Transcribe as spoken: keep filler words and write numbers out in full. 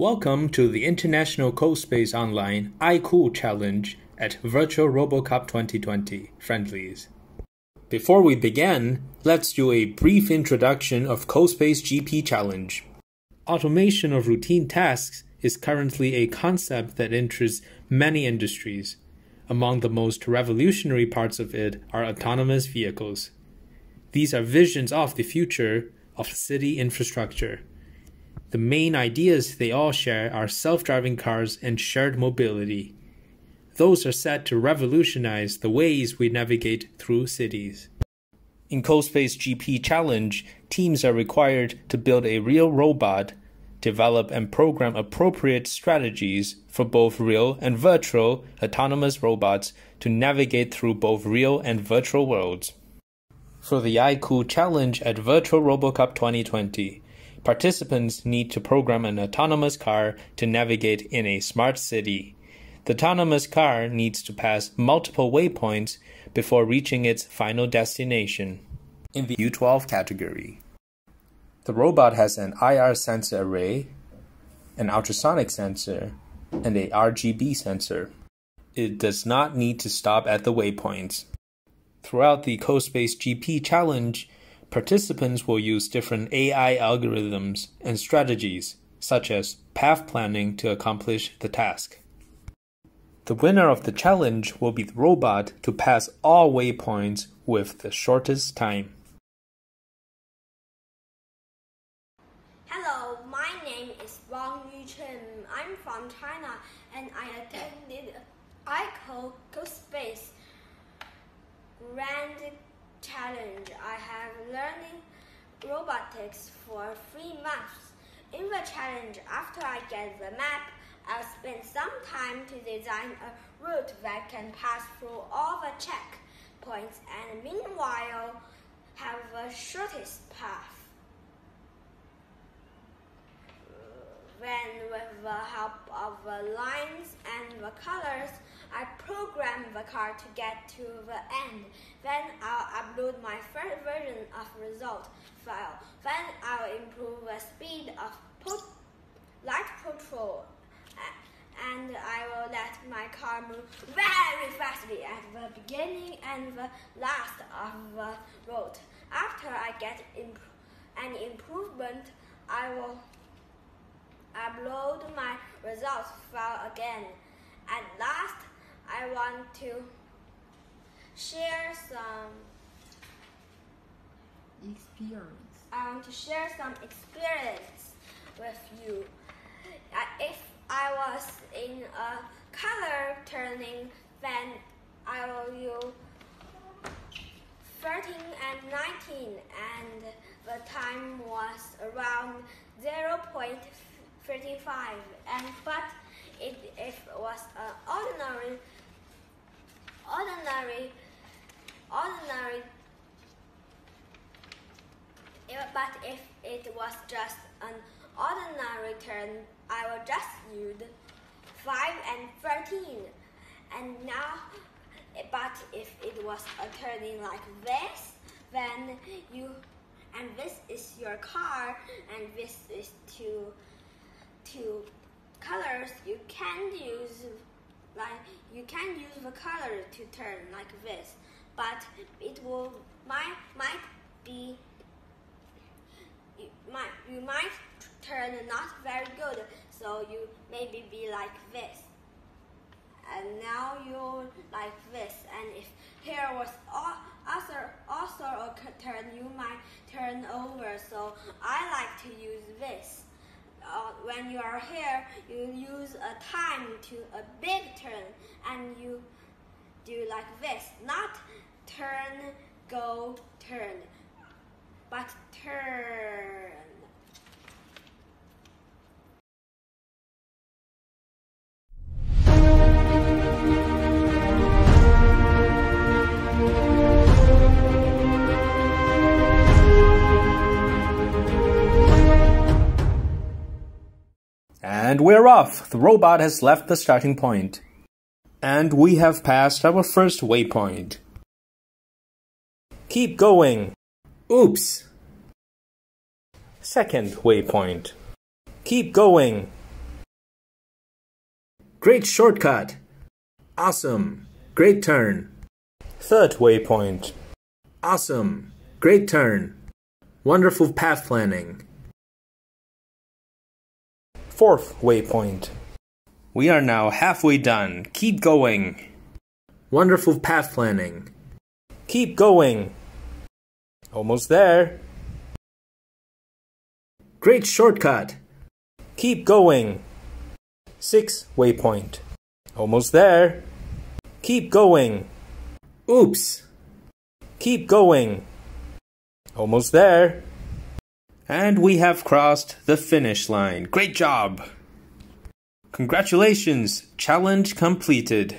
Welcome to the International CoSpace Online iCool Challenge at Virtual RoboCup twenty twenty Friendlies. Before we begin, let's do a brief introduction of CoSpace G P Challenge. Automation of routine tasks is currently a concept that interests many industries. Among the most revolutionary parts of it are autonomous vehicles. These are visions of the future of city infrastructure. The main ideas they all share are self-driving cars and shared mobility. Those are set to revolutionize the ways we navigate through cities. In CoSpace G P Challenge, teams are required to build a real robot, develop and program appropriate strategies for both real and virtual autonomous robots to navigate through both real and virtual worlds. For the iCool Challenge at Virtual RoboCup twenty twenty, participants need to program an autonomous car to navigate in a smart city. The autonomous car needs to pass multiple waypoints before reaching its final destination. In the U twelve category, the robot has an I R sensor array, an ultrasonic sensor, and a R G B sensor. It does not need to stop at the waypoints. Throughout the CoSpace G P Challenge, participants will use different A I algorithms and strategies, such as path planning, to accomplish the task. The winner of the challenge will be the robot to pass all waypoints with the shortest time. Hello, my name is Wang Yuchen. I'm from China and I attended iCool CoSpace Grand Challenge. I have learning robotics for three months. In the challenge, after I get the map, I'll spend some time to design a route that can pass through all the checkpoints and meanwhile have the shortest path. Then, with the help of the lines and the colors, I program the car to get to the end. Then I'll upload my first version of result file. Then I'll improve the speed of po light patrol, and I will let my car move very fastly at the beginning and the last of the road. After I get imp an improvement, I will upload my results file again. At last, I want to share some experience. I want to share some experience with you. If I was in a color turning, then I will use thirteen and nineteen, and the time was around zero point three five. And but it, if it was an ordinary, ordinary, ordinary, but if it was just an ordinary turn, I will just use five and thirteen. And now, but if it was a turning like this, then you, and this is your car, and this is to. Two colors, you can use like you can use the color to turn like this, but it will might might be you might you might turn not very good, so you maybe be like this, and now you're like this. And if here was also also a turn, you might turn over. So I like to use this. Uh, when you are here, you use a time to a big turn, and you do like this, not turn, go, turn, but turn. And we're off! The robot has left the starting point. And we have passed our first waypoint. Keep going. Oops! Second waypoint. Keep going. Great shortcut! Awesome! Great turn! Third waypoint. Awesome! Great turn! Wonderful path planning. Fourth waypoint. We are now halfway done. Keep going. Wonderful path planning. Keep going. Almost there. Great shortcut. Keep going. Sixth waypoint. Almost there. Keep going. Oops. Keep going. Almost there. And we have crossed the finish line. Great job! Congratulations! Challenge completed.